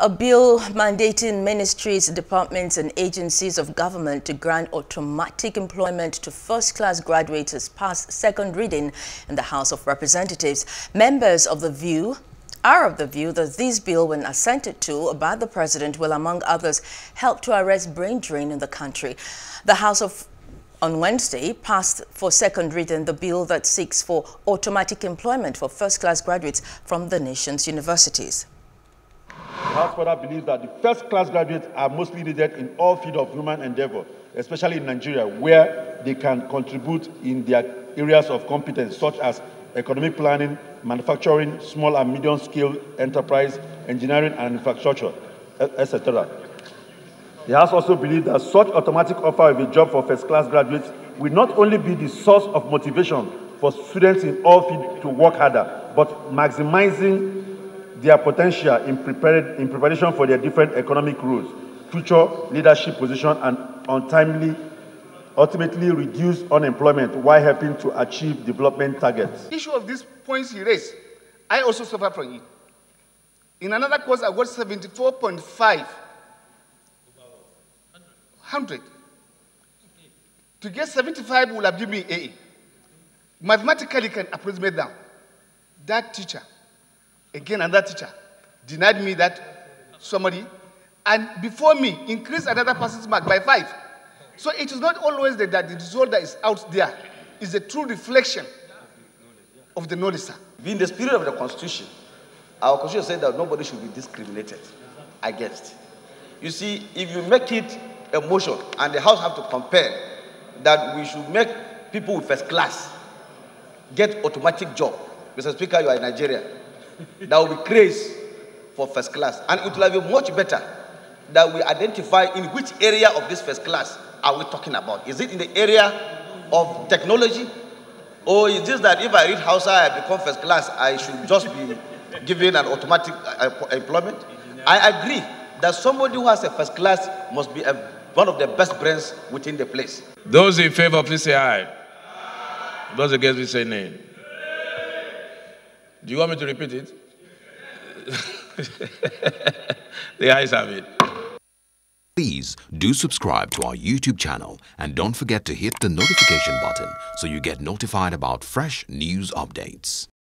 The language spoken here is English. A bill mandating ministries, departments and agencies of government to grant automatic employment to first-class graduates has passed second reading in the House of Representatives. Members of the view are of the view that this bill, when assented to by the president, will, among others, help to arrest brain drain in the country. The House of on Wednesday passed for second reading the bill that seeks for automatic employment for first-class graduates from the nation's universities. The House further believes that the first-class graduates are mostly needed in all fields of human endeavor, especially in Nigeria, where they can contribute in their areas of competence, such as economic planning, manufacturing, small and medium-scale enterprise, engineering and infrastructure, etc. The House also believes that such automatic offer of a job for first-class graduates will not only be the source of motivation for students in all fields to work harder, but maximizing their potential in preparation for their different economic roles, future leadership position, and ultimately reduce unemployment while helping to achieve development targets. The issue of these points he raised, I also suffer from it. In another course, I got 74.5 100. To get 75 will have given me AA. Mathematically, can approximate now. That teacher. Again, another teacher denied me that summary, and before me increased another person's mark by 5. So it is not always that the result that is out there is a true reflection of the knowledge, sir. In the spirit of the Constitution, our Constitution said that nobody should be discriminated against. You see, if you make it a motion, and the House have to compare that we should make people with first class get automatic job. Mr. Speaker, you are in Nigeria. There will be craze for first class. And it will be much better that we identify in which area of this first class are we talking about. Is it in the area of technology? Or is it that if I read Hausa, I become first class, I should just be given an automatic employment? I agree that somebody who has a first class must be one of the best brains within the place. Those in favor, please say aye. Those against, please say nay. Do you want me to repeat it? The eyes have it. Please do subscribe to our YouTube channel and don't forget to hit the notification button so you get notified about fresh news updates.